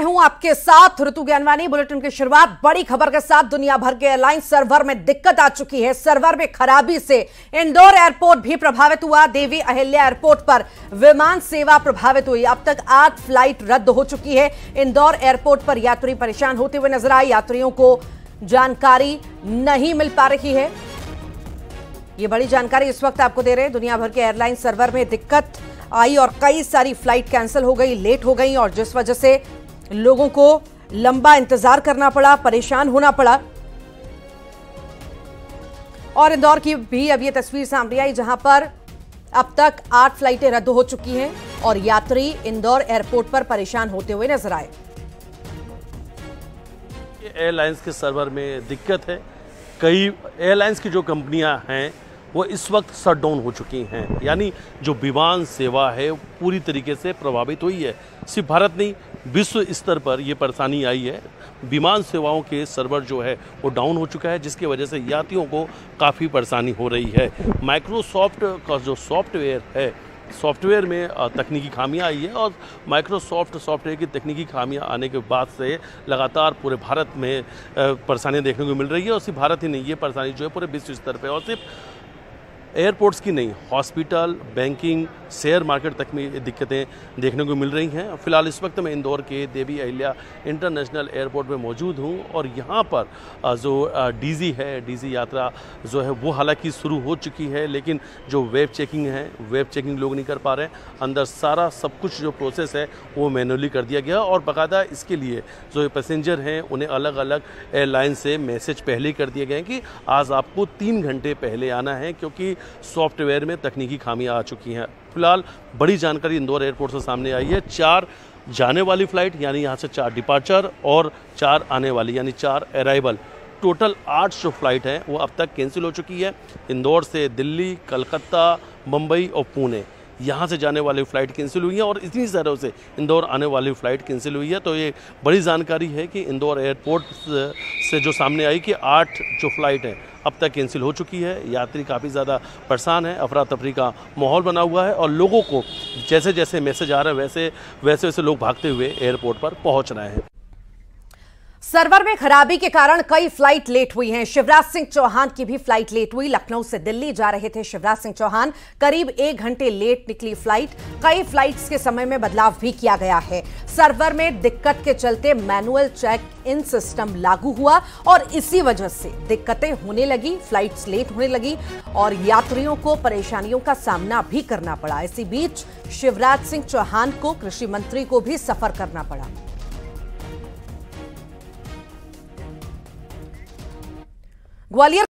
मैं हूं आपके साथ ऋतु ज्ञानवानी। बुलेटिन की शुरुआत बड़ी खबर के साथ। दुनिया भर के एयरलाइन सर्वर में दिक्कत आ चुकी है। सर्वर में खराबी से इंदौर एयरपोर्ट भी प्रभावित हुआ। देवी अहिल्या एयरपोर्ट पर विमान सेवा प्रभावित हुई। अब तक 8 फ्लाइट रद्द हो चुकी है। इंदौर एयरपोर्ट पर यात्री परेशान होते हुए नजर आए। यात्रियों को जानकारी नहीं मिल पा रही है। ये बड़ी जानकारी इस वक्त आपको दे रहे हैं। दुनिया भर के एयरलाइन सर्वर में दिक्कत आई और कई सारी फ्लाइट कैंसिल हो गई, लेट हो गई और जिस वजह से लोगों को लंबा इंतजार करना पड़ा, परेशान होना पड़ा। और इंदौर की भी अब ये तस्वीर सामने आई जहां पर अब तक 8 फ्लाइटें रद्द हो चुकी हैं और यात्री इंदौर एयरपोर्ट पर परेशान होते हुए नजर आए। एयरलाइंस के सर्वर में दिक्कत है। कई एयरलाइंस की जो कंपनियां हैं वो इस वक्त शटडाउन हो चुकी हैं, यानी जो विमान सेवा है पूरी तरीके से प्रभावित हुई है। सिर्फ भारत नहीं, विश्व स्तर पर ये परेशानी आई है। विमान सेवाओं के सर्वर जो है वो डाउन हो चुका है, जिसकी वजह से यात्रियों को काफ़ी परेशानी हो रही है। माइक्रोसॉफ्ट का जो सॉफ्टवेयर है, सॉफ्टवेयर में तकनीकी खामियां आई है और माइक्रोसॉफ्ट सॉफ्टवेयर की तकनीकी खामियां आने के बाद से लगातार पूरे भारत में परेशानियां देखने को मिल रही है। और सिर्फ भारत ही नहीं, ये परेशानी जो है पूरे विश्व स्तर पे, और सिर्फ एयरपोर्ट्स की नहीं, हॉस्पिटल, बैंकिंग, शेयर मार्केट तक में दिक्कतें देखने को मिल रही हैं। फिलहाल इस वक्त मैं इंदौर के देवी अहिल्या इंटरनेशनल एयरपोर्ट में मौजूद हूं और यहां पर जो डीजी है, डीजी यात्रा जो है वो हालांकि शुरू हो चुकी है, लेकिन जो वेब चेकिंग है, वेब चेकिंग लोग नहीं कर पा रहे। अंदर सारा सब कुछ जो प्रोसेस है वो मैनुअली कर दिया गया और बाकायदा इसके लिए जो पैसेंजर हैं उन्हें अलग अलग एयरलाइन से मैसेज पहले ही कर दिए गए कि आज आपको 3 घंटे पहले आना है, क्योंकि सॉफ्टवेयर में तकनीकी खामियां आ चुकी हैं। फिलहाल बड़ी जानकारी इंदौर एयरपोर्ट से सामने आई है। 4 जाने वाली फ्लाइट, यानी यहाँ से 4 डिपार्चर और 4 आने वाली, यानी 4 अराइवल, टोटल 800 फ्लाइट हैं वो अब तक कैंसिल हो चुकी है। इंदौर से दिल्ली, कलकत्ता, मुंबई और पुणे, यहाँ से जाने वाली फ़्लाइट कैंसिल हुई है और इतनी शहरों से इंदौर आने वाली फ़्लाइट कैंसिल हुई है। तो ये बड़ी जानकारी है कि इंदौर एयरपोर्ट से जो सामने आई कि 8 जो फ्लाइट हैं अब तक कैंसिल हो चुकी है। यात्री काफ़ी ज़्यादा परेशान है, अफरा तफरी का माहौल बना हुआ है और लोगों को जैसे जैसे मैसेज आ रहा है वैसे लोग भागते हुए एयरपोर्ट पर पहुँच रहे हैं। सर्वर में खराबी के कारण कई फ्लाइट लेट हुई हैं। शिवराज सिंह चौहान की भी फ्लाइट लेट हुई। लखनऊ से दिल्ली जा रहे थे शिवराज सिंह चौहान, करीब 1 घंटे लेट निकली फ्लाइट। कई फ्लाइट्स के समय में बदलाव भी किया गया है। सर्वर में दिक्कत के चलते मैनुअल चेक इन सिस्टम लागू हुआ और इसी वजह से दिक्कतें होने लगी, फ्लाइट्स लेट होने लगी और यात्रियों को परेशानियों का सामना भी करना पड़ा। इसी बीच शिवराज सिंह चौहान को कृषि मंत्री को भी सफर करना पड़ा। ग्वालियर